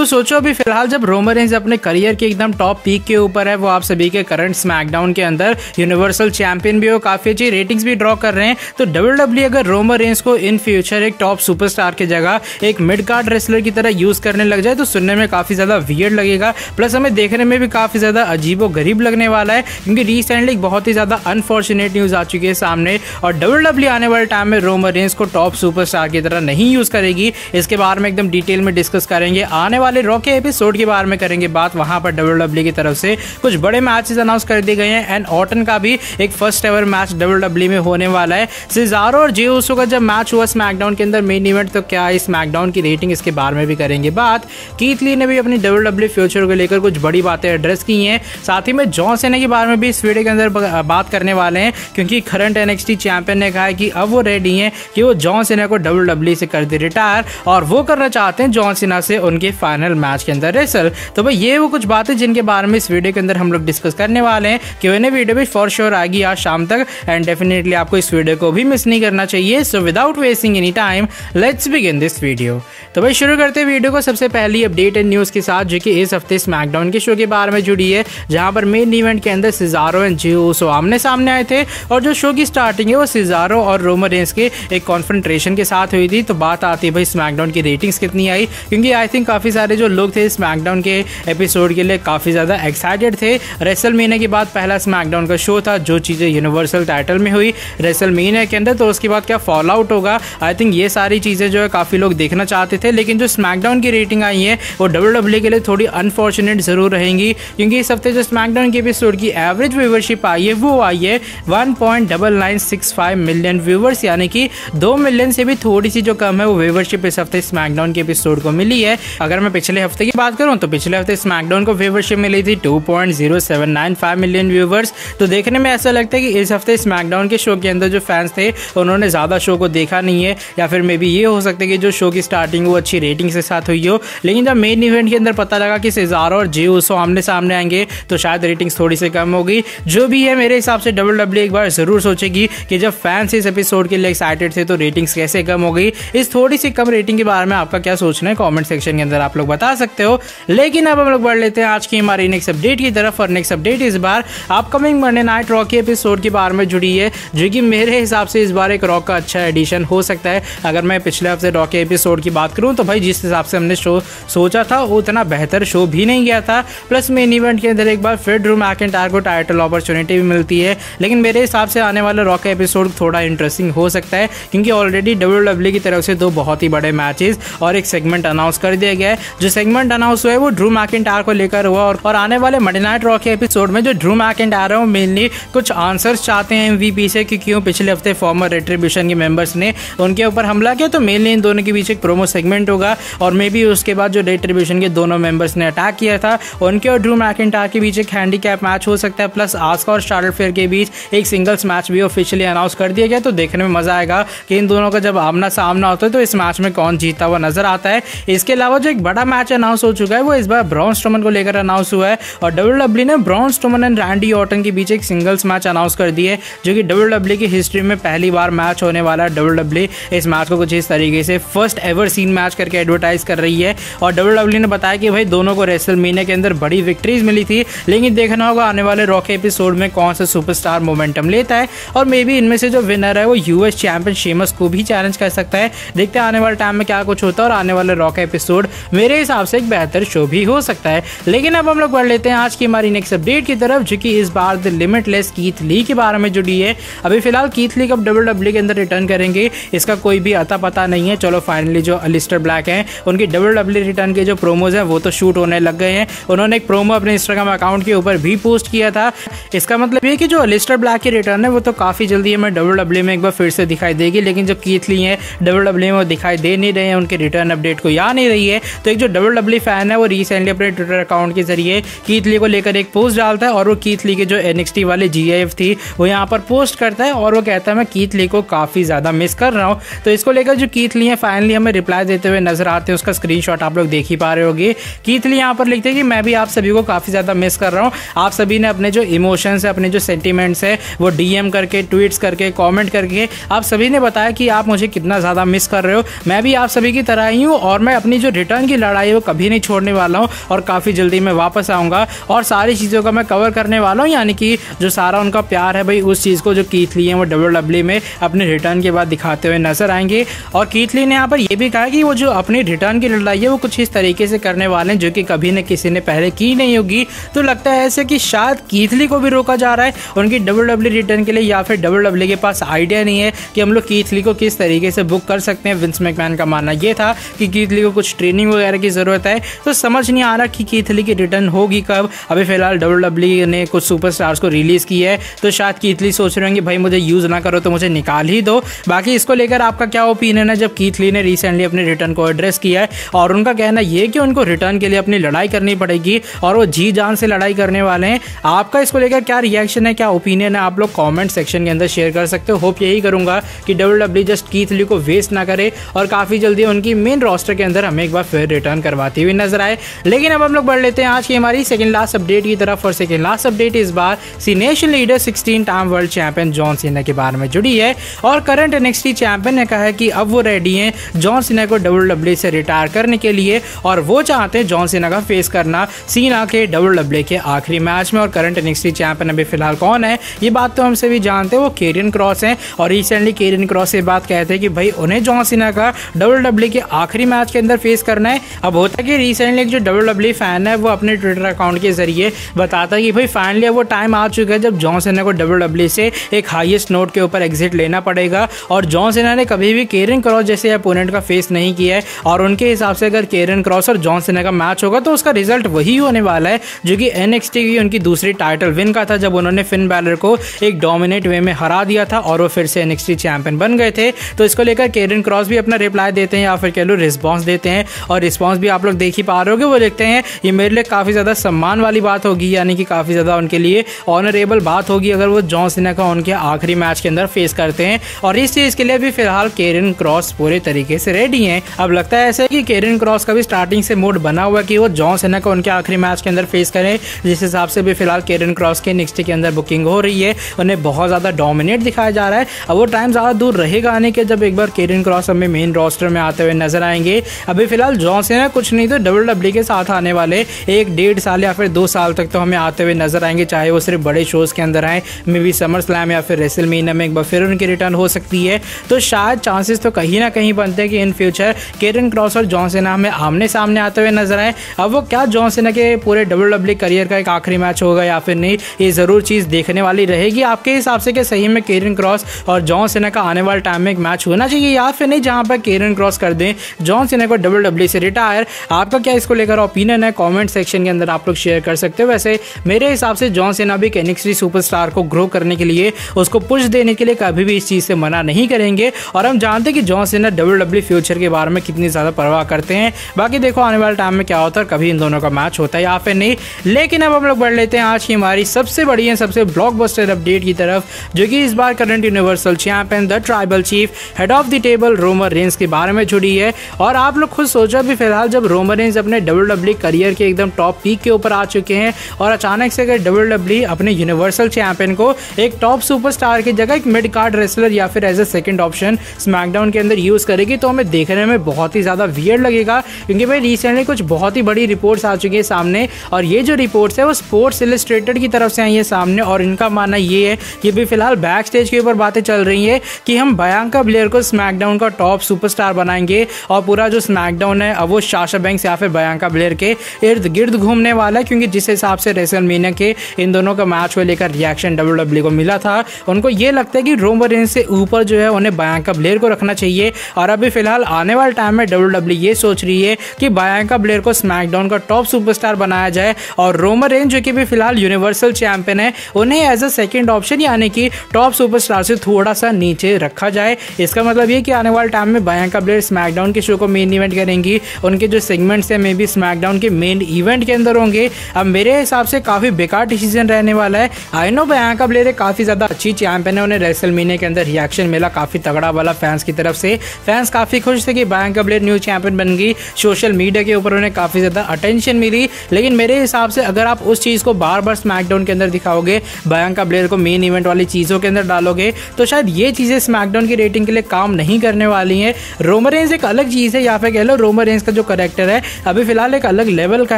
तो सोचो अभी फिलहाल जब रोमन रेंज अपने करियर के एकदम टॉप पीक के ऊपर है, वो आप सभी के करंट स्मैकडाउन के अंदर यूनिवर्सल चैंपियन भी हो, काफी अच्छी रेटिंग्स भी ड्रॉ कर रहे हैं, तो WWE अगर रोमन रेंज को इन फ्यूचर एक टॉप सुपरस्टार की जगह एक मिड कार्ड रेसलर की तरह यूज करने लग जाए तो सुनने में काफी ज्यादा वियर्ड लगेगा, प्लस हमें देखने में भी काफी ज्यादा अजीबो गरीब लगने वाला है, क्योंकि रिसेंटली बहुत ही ज्यादा अनफॉर्चुनेट न्यूज आ चुकी है सामने और WWE आने वाले टाइम में रोमन रेंज को टॉप सुपरस्टार की तरह नहीं यूज करेगी। इसके बारे में एकदम डिटेल में डिस्कस करेंगे, आने वाले रॉ के एपिसोड के बारे में करेंगे बात। वहां पर WWE की तरफ से कुछ बड़े मैचेस अनाउंस कर दिए गए हैं एंड ऑर्टन का भी एक फर्स्ट एवर मैच WWE में होने वाला है। सेजारो और जे उसो का जब मैच हुआ स्मैकडाउन के अंदर मेन इवेंट, तो क्या इस स्मैकडाउन की रेटिंग, इसके बारे में भी करेंगे बात। कीथ ली ने भी अपनी WWE फ्यूचर को लेकर कुछ बड़ी बातें एड्रेस की हैं, साथ ही में जॉन सेना के बारे में भी इस वीडियो के अंदर बात करने वाले हैं, क्योंकि करंट NXT चैंपियन ने कहा है कि अब वो रेडी हैं कि वो जॉन सेना को WWE से कर दे रिटायर और वो करना चाहते हैं जॉन सेना से उनके फाइनल मैच के अंदर रेसल। तो भाई ये वो कुछ बातें जिनके बारे में इस वीडियो के अंदर हम लोग डिस्कस करने वाले हैं, क्योंकि वीडियो भी फॉर श्योर आएगी आज शाम तक एंड डेफिनेटली आपको इस वीडियो को भी मिस नहीं करना चाहिए। So without wasting any time let's begin this video. तो भाई शुरू करते हैं वीडियो को सबसे पहली अपडेट एंड न्यूज के साथ, जो कि इस हफ्ते स्मैकडाउन के शो के बारे में जुड़ी है, जहां पर मेन इवेंट के अंदर सेजारो एंड जे उसो आमने सामने आए थे और जो शो की स्टार्टिंग है वो सेजारो और रोमन रेंस के एक कॉन्फ्रेंट्रेशन के साथ हुई थी। तो बात आती है भाई स्मैकडाउन की रेटिंग्स कितनी आई, क्योंकि आई थिंक काफी सारे जो लोग थे स्मैकडाउन के एपिसोड के लिए काफी ज्यादा एक्साइटेड थे। रेसलमेनिया के बाद पहला स्मैकडाउन का शो था, जो चीजें यूनिवर्सल टाइटल में हुई रेसलमेनिया के अंदर, तो उसके बाद क्या फॉल आउट होगा, आई थिंक ये सारी चीजें जो है काफी लोग देखना चाहते थे। लेकिन जो स्मैकडाउन की रेटिंग आई है वो WWE के लिए थोड़ी अनफॉर्चुनेट जरूर रहेंगी, क्योंकि इस हफ्ते जो स्मैकडाउन के एपिसोड की एवरेज व्यूवरशिप आई है वो आई है 1.9965 मिलियन व्यूवर्स, यानी कि 2 मिलियन से भी थोड़ी सी जो कम है वो व्यूवरशिप इस हफ्ते स्मैकडाउन के एपिसोड को मिली है। अगर मैं पिछले हफ्ते की बात करूं तो पिछले हफ्ते स्मैकडाउन को व्यूवरशिप मिली थी 2.0795 मिलियन व्यूवर्स, तो देखने में ऐसा लगता है कि इस हफ्ते स्मैकडाउन के शो के अंदर जो फैंस थे उन्होंने ज़्यादा शो को देखा नहीं है, या फिर मे बी ये हो सकता है कि जो शो की स्टार्टिंग वो अच्छी रेटिंग के साथ हुई हो। लेकिन जब मेन इवेंट के अंदर पता लगा कि सेजारो और जे उसो आमने सामने आएंगे तो शायद रेटिंग्स थोड़ी सी कम होगी। जो भी है मेरे हिसाब से WWE एक बार ज़रूर सोचेगी कि जब फैंस इस एपिसोड के लिए एक्साइटेड थे तो रेटिंग्स कैसे कम हो गई। इस थोड़ी सी कम रेटिंग के बारे में आपका क्या सोचना है कमेंट सेक्शन के अंदर आप लोग बता सकते हो। लेकिन अब हम लोग बढ़ लेते हैं आज की हमारी नेक्स्ट अपडेट की तरफ, और नेक्स्ट अपडेट इस बार अपकमिंग मंडे नाइट रॉ के एपिसोड के बारे में जुड़ी है, जो कि मेरे हिसाब से इस बार एक रॉ का अच्छा एडिशन हो सकता है। अगर मैं पिछले हफ्ते रॉ के एपिसोड की बात करूं तो भाई जिस हिसाब से हमने शो सोचा था उतना बेहतर शो भी नहीं गया था, प्लस मेन इवेंट के अंदर एक बार फिर ड्रू मैकेंटायर को टाइटल अपॉर्चुनिटी भी मिलती है। लेकिन मेरे हिसाब से आने वाला रॉ का एपिसोड थोड़ा इंटरेस्टिंग हो सकता है, क्योंकि ऑलरेडी WWE की तरफ से 2 बहुत ही बड़े मैचेस और एक सेगमेंट अनाउंस कर दिया गया है। जो सेगमेंट अनाउंस हुआ है वो ड्रू मैकेंटायर को लेकर हुआ, और आने वाले मंडे नाइट रॉ के एपिसोड में जो ड्रू मैकेंटायर है वो मेनली कुछ आंसर्स चाहते हैं MVP से कि क्यों पिछले हफ्ते फॉर्मर रेट्रिब्यूशन के मेंबर्स ने उनके ऊपर हमला किया। तो मेनली इन दोनों के बीच एक प्रोमो सेगमेंट होगा, और मे बी उसके बाद जो रेट्रिब्यूशन के दोनों मेंबर्स ने अटैक किया था उनके और ड्रू मैकेंटायर के बीच एक हैंडीकैप मैच हो सकता है, प्लस आस्का और शार्लेट फेयर के बीच एक सिंगल्स मैच भी ऑफिशियली अनाउंस कर दिया गया। तो देखने में मजा आएगा कि इन दोनों का जब आमना सामना होता है तो इस मैच में कौन जीता हुआ नजर आता है। इसके अलावा जो एक बड़ा मैच अनाउंस हो चुका है वो इस बार ब्रॉन स्ट्रोमन को लेकर अनाउंस हुआ है, और WWE ने Braun Strowman and Randy Orton के बीच एक सिंगल्स मैच अनाउंस कर दी है, जो कि WWE की हिस्ट्री में पहली बार मैच होने वाला है। WWE इस मैच को कुछ इस तरीके से फर्स्ट एवर सीन मैच करके एडवर्टाइज कर रही है, और WWE ने बताया कि भाई दोनों को रेसलमेनिया के अंदर बड़ी विक्ट्रीज मिली थी। लेकिन देखना होगा आने वाले रॉ के एपिसोड में कौन सा सुपरस्टार मोमेंटम लेता है, और मे बी इनमें से जो विनर है वो US चैंपियन शीमस को भी चैलेंज कर सकता है। देखते हैं आने वाले टाइम में क्या कुछ होता है, और आने वाले रॉ का एपिसोड मेरे हिसाब से एक बेहतर शो भी हो सकता है। लेकिन अब हम लोग बढ़ लेते हैं आज की हमारी नेक्स्ट अपडेट की तरफ, जो कि इस बार द लिमिटलेस कीथ ली के बारे में जुड़ी है। अभी फिलहाल कीथ ली कब WWE के अंदर रिटर्न करेंगे इसका कोई भी अता पता नहीं है। चलो फाइनली जो अलिस्टर ब्लैक हैं उनकी WWE रिटर्न के जो प्रोमोज हैं वो तो शूट होने लग गए हैं। उन्होंने एक प्रोमो अपने इंस्टाग्राम अकाउंट के ऊपर भी पोस्ट किया था, इसका मतलब ये कि जो अलिस्टर ब्लैक की रिटर्न है वो तो काफी जल्दी हमें WWE में एक बार फिर से दिखाई देगी। लेकिन जो कीथ ली है WWE में दिखाई दे नहीं रहे हैं, उनके रिटर्न अपडेट को याद नहीं रही है। तो एक जो WWE फैन है वो रिसेंटली अपने ट्विटर अकाउंट के जरिए कीथ ली को लेकर एक पोस्ट डालता है, और वो कीथ ली के जो NXT वाले GIF थी वो यहाँ पर पोस्ट करता है, और वो कहता है मैं कीथ ली को काफी ज्यादा मिस कर रहा हूँ। तो इसको लेकर जो कीथ ली है फाइनली हमें रिप्लाई देते हुए नजर आते हैं, उसका स्क्रीनशॉट आप लोग देख ही पा रहे होंगे। कीथ ली यहाँ पर लिखते हैं कि मैं भी आप सभी को काफी ज्यादा मिस कर रहा हूँ, आप सभी ने अपने जो इमोशंस है अपने जो सेंटिमेंट्स है वो DM करके ट्वीट्स करके कॉमेंट करके आप सभी ने बताया कि आप मुझे कितना ज्यादा मिस कर रहे हो। मैं भी आप सभी की तरह ही हूँ, और मैं अपनी जो रिटर्न की लड़ाई है वो कभी नहीं छोड़ने वाला हूँ और काफ़ी जल्दी मैं वापस आऊँगा और सारी चीज़ों का मैं कवर करने वाला हूँ, यानी कि जो सारा उनका प्यार है भाई उस चीज़ को जो कीथ ली है वो WWE में अपने रिटर्न के बाद दिखाते हुए नजर आएंगे। और कीथ ली ने यहाँ पर यह भी कहा कि वो जो अपनी रिटर्न की लड़ाई है वो कुछ इस तरीके से करने वाले हैं जो कि कभी न किसी ने पहले की नहीं होगी। तो लगता है ऐसे कि शायद कीथ ली को भी रोका जा रहा है उनकी WWE रिटर्न के लिए, या फिर WWE के पास आइडिया नहीं है कि हम लोग कीथ ली को किस तरीके से बुक कर सकते हैं। विंस मैकमैन का मानना यह था कि कीथ ली को कुछ ट्रेनिंग वगैरह की ज़रूरत है, तो समझ नहीं आ रहा कि कीथ ली की रिटर्न होगी कब। अभी फिलहाल WWE ने कुछ सुपरस्टार्स को रिलीज़ किया है तो शायद कीथ ली सोच रहे होंगे भाई मुझे यूज़ ना करो तो मुझे निकाल ही दो। बाकी इसको लेकर आपका क्या ओपिनियन है जब कीथ ली ने रिसेंटली अपने रिटर्न को एड्रेस किया है और उनका कहना यह कि उनको रिटर्न के लिए अपनी लड़ाई करनी पड़ेगी और वो जी जान से लड़ाई करने वाले हैं। आपका इसको लेकर क्या रिएक्शन है, क्या ओपिनियन है, आप लोग कमेंट सेक्शन के अंदर शेयर कर सकते हो। होप यही करूंगा कि WWE जस्ट कीथ ली को वेस्ट ना करे और काफ़ी जल्दी उनकी मेन रोस्टर के अंदर हमें एक बार फिर रिटर्न करवाती हुई नजर आए। लेकिन अब हम लोग बढ़ लेते हैं आज की हमारी सेकंड लास्ट अपडेट की तरफ और सेकंड लास्ट अपडेट इस बार Cenation leader 16-time world champion John Cena के बारे में जुड़ी है और करंट NXT चैंपियन ने कहा है कि अब वो रेडी हैं जॉन सीना को WWE से रिटायर करने के लिए और वो चाहते हैं जॉन सीना का फेस करना सीना के WWE के आखिरी मैच में। और करंट NXT चैंपियन अभी फिलहाल कौन है ये बात तो हमसे भी जानते हैं, वो कैरियन क्रॉस हैं। और रिसेंटली कैरियन क्रॉस ये बात कहते हैं कि भाई उन्हें जॉन सीना का WWE के आखिरी मैच के अंदर फेस करना है। अब होता है कि रिसेंटली जो WWE फैन है वो अपने ट्विटर अकाउंट के जरिए बताता है कि भाई फाइनली वो टाइम आ चुका है जब जॉन सीना को WWE से एक हाईएस्ट नोट के ऊपर एग्जिट लेना पड़ेगा। और जॉन सीना ने कभी भी कैरियन क्रॉस जैसे अपोनेंट का फेस नहीं किया है और उनके हिसाब से अगर कैरियन क्रॉस और जॉन सीना का मैच होगा तो उसका रिजल्ट वही होने वाला है जो कि NXT की उनकी दूसरी टाइटल विन का था जब उन्होंने फिन बैलर को एक डोमिनेट वे में हरा दिया था और वो फिर से NXT चैंपियन बन गए थे। तो इसको लेकर कैरियन क्रॉस भी अपना रिप्लाई देते हैं या फिर कह लो रिस्पॉन्स देते हैं और रिस्पॉन्स भी आप लोग देख ही पा रहे होगे। वो लिखते हैं ये मेरे लिए काफ़ी ज़्यादा सम्मान वाली बात होगी, यानी कि काफ़ी ज़्यादा उनके लिए ऑनरेबल बात होगी अगर वो जॉन सीना का उनके आखिरी मैच के अंदर फेस करते हैं और इस चीज़ के लिए भी फिलहाल कैरियन क्रॉस पूरे तरीके से रेडी हैं। अब लगता है ऐसे कि कैरियन क्रॉस का भी स्टार्टिंग से मूड बना हुआ कि वो जॉन सीना का उनके आखिरी मैच के अंदर फेस करें, जिस हिसाब से भी फिलहाल कैरियन क्रॉस के NXT के अंदर बुकिंग हो रही है उन्हें बहुत ज़्यादा डोमिनेट दिखाया जा रहा है। अब वो टाइम ज़्यादा दूर रहेगा आने के जब एक बार कैरियन क्रॉस हमें मेन रोस्टर में आते हुए नजर आएंगे। अभी फिलहाल जॉन सीना कुछ नहीं तो WWE के साथ आने वाले 1-1.5 साल या फिर 2 साल तक तो हमें आते हुए नजर आएंगे, चाहे वो सिर्फ बड़े शोज़ के अंदर आएँ, मे बी SummerSlam या फिर रेसलमेनिया में एक बार फिर उनकी रिटर्न हो सकती है। तो शायद चांसेस तो कहीं ना कहीं बनते हैं कि इन फ्यूचर कैरियन क्रॉस और जॉन सीना हमें आमने सामने आते हुए नजर आए। अब वो क्या जॉन सीना के पूरे WWE करियर का एक आखिरी मैच होगा या फिर नहीं, ये ज़रूर चीज़ देखने वाली रहेगी। आपके हिसाब से क्या सही में कैरियन क्रॉस और जॉन सीना का आने वाले टाइम में एक मैच होना चाहिए या फिर नहीं, जहाँ पर कैरियन क्रॉस कर दें जॉन सीना को WWE से रिटायर? आपका क्या इसको लेकर ओपिनियन है कमेंट सेक्शन के अंदर आप लोग शेयर कर सकते हो। वैसे मेरे हिसाब से जॉन सीना भी NXT सुपरस्टार को ग्रो करने के लिए, उसको पुश देने के लिए कभी भी इस चीज़ से मना नहीं करेंगे और हम जानते हैं कि जॉन सीना WWE फ्यूचर के बारे में कितनी ज़्यादा परवाह करते हैं। बाकी देखो आने वाले टाइम में क्या होता है, कभी इन दोनों का मैच होता है या फिर नहीं। लेकिन अब हम लोग बढ़ लेते हैं आज की हमारी सबसे बड़ी है सबसे ब्लॉकबस्टर अपडेट की तरफ जो कि इस बार current universal champion the tribal chief head of the table Roman Reigns के बारे में जुड़ी है। और आप लोग खुद सोचो भी फिलहाल जब रोमन रेंस अपने WWE करियर के एकदम टॉप पीक के ऊपर आ चुके हैं और अचानक से अगर WWE अपने यूनिवर्सल चैंपियन को एक टॉप सुपरस्टार की जगह एक मिड कार्ड रेसलर या फिर as a second option SmackDown के अंदर यूज़ करेगी तो हमें देखने में बहुत ही ज़्यादा वियर्ड लगेगा, क्योंकि भाई रिसेंटली कुछ बहुत ही बड़ी रिपोर्ट्स आ चुकी है सामने और ये जो रिपोर्ट्स है वो स्पोर्ट्स इलस्ट्रेटेड की तरफ से आई है सामने। और इनका मानना ये है कि भी फिलहाल बैक स्टेज के ऊपर बातें चल रही है कि हम बियांका ब्लेयर को स्मैकडाउन का टॉप सुपरस्टार बनाएंगे और पूरा जो स्मैकडाउन है अब वो साशा बैंक्स या फिर बियांका ब्लेयर के इर्द गिर्द घूमने वाला है, क्योंकि जिस हिसाब से रेसलमेनिया के इन दोनों का मैच को लेकर रिएक्शन WWE को मिला था उनको ये लगता है कि रोमन रेंस से ऊपर जो है उन्हें बियांका ब्लेयर को रखना चाहिए। और अभी फिलहाल आने वाले टाइम में WWE ये सोच रही है कि बियांका ब्लेयर को स्मैकडाउन का टॉप सुपरस्टार बनाया जाए और रोमन रेंस जो कि भी फिलहाल यूनिवर्सल चैंपियन है उन्हें एज अ सेकंड ऑप्शन यानी कि टॉप सुपरस्टार से थोड़ा सा नीचे रखा जाए। इसका मतलब ये कि आने वाले टाइम में बियांका ब्लेयर स्मैकडाउन के शो को मेन इवेंट करेंगी, उनके जो सेगमेंट्स हैं मे बी स्मैकडाउन के मेन इवेंट के अंदर होंगे। अब मेरे हिसाब से काफ़ी बेकार डिसीजन रहने वाला है। आई नो बियांका ब्लेयर काफ़ी ज़्यादा अच्छी चैंपियन है, उन्हें रेसलमेनिया के अंदर रिएक्शन मिला काफ़ी तगड़ा वाला फैंस की तरफ से, फैंस काफ़ी खुश थे कि बियांका ब्लेयर न्यू चैंपियन बन गई, सोशल मीडिया के ऊपर उन्हें काफ़ी ज़्यादा अटेंशन मिली। लेकिन मेरे हिसाब से अगर आप उस चीज़ को बार बार स्मैकडाउन के अंदर दिखाओगे, बियांका ब्लेयर को मेन इवेंट वाली चीज़ों के अंदर डालोगे तो शायद ये चीज़ें स्मैकडाउन की रेटिंग के लिए काम नहीं करने वाली हैं। रोमन रेंस एक अलग चीज़ है या फिर कह लो रोमन रेंस का जो करेक्टर है अभी फिलहाल एक अलग लेवल का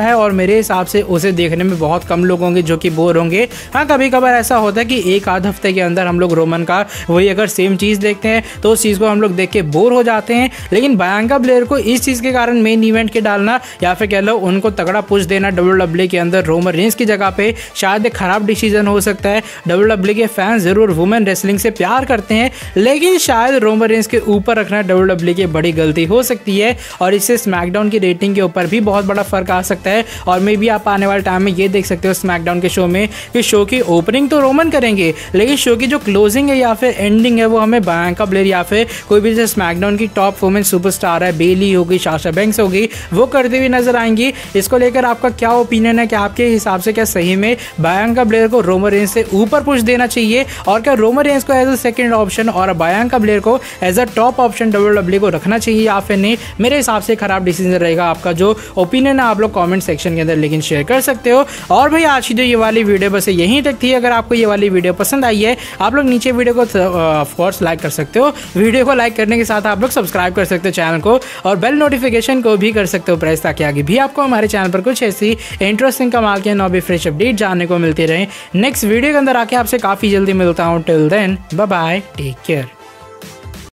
है और मेरे हिसाब से उसे देखने में बहुत कम लोग होंगे जो कि बोर होंगे। हाँ, कभी कभार ऐसा होता है कि एक आध हफ्ते के अंदर हम लोग रोमन का वही अगर सेम चीज़ देखते हैं तो उस चीज़ को हम लोग देख के बोर हो जाते हैं, लेकिन बियांका ब्लेयर को इस चीज़ के कारण मेन इवेंट के डालना या फिर कह लो उनको तगड़ा पुश देना WWE के अंदर रोमन रेंज की जगह पे शायद एक खराब डिसीजन हो सकता है। WWE के फैंस जरूर वुमेन रेसलिंग से प्यार करते हैं, लेकिन शायद रोमन रेंज के ऊपर रखना WWE की बड़ी गलती हो सकती है और इससे स्मैकडाउन की रेटिंग के ऊपर भी बहुत बड़ा फर्क आ सकता है। और मे बी आप आने वाले टाइम में ये देख सकते हो स्मैकडाउन के शो में कि शो की ओपनिंग तो रोमन करेंगे लेकिन शो की जो क्लोजिंग है या फिर एंडिंग है वो हमें बियांका ब्लेयर या फिर कोई भी जैसे स्मैकडाउन की टॉप वुमेन सुपरस्टार है बेली होगी, साशा बैंक्स होगी, वो करती हुई नजर आएंगी। इसको लेकर आपका क्या ओपिनियन है कि आपके हिसाब से क्या सही में बियांका ब्लेयर को रोमन रेंज से ऊपर पुश देना चाहिए और क्या रोमन रेंज को एज अ सेकंड ऑप्शन और बियांका ब्लेयर को as a top option WWE को रखना चाहिए या फिर नहीं? मेरे हिसाब से खराब डिसीजन रहेगा। आपका जो ओपिनियन है आप लोग कमेंट सेक्शन के अंदर लेकिन शेयर कर सकते हो। और भाई आज की जो ये वाली वीडियो बस यहीं तक थी। अगर आपको ये वाली वीडियो पसंद आई है आप लोग नीचे वीडियो को ऑफकोर्स लाइक कर सकते हो। वीडियो को लाइक करने के साथ आप लोग सब्सक्राइब कर सकते हो चैनल को और बेल नोटिफिकेशन को भी कर सकते हो प्रेस, ताकि आगे भी आपको हमारे चैनल पर कुछ ऐसी इंटरेस्टिंग कमाल के नॉबी फ्रेश अपडेट जानने को मिलती रहे। नेक्स्ट वीडियो के अंदर आके आपसे काफ़ी जल्दी मिलता हूँ। Till then bye bye, take care.